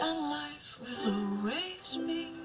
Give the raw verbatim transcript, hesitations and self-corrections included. and life will erase me.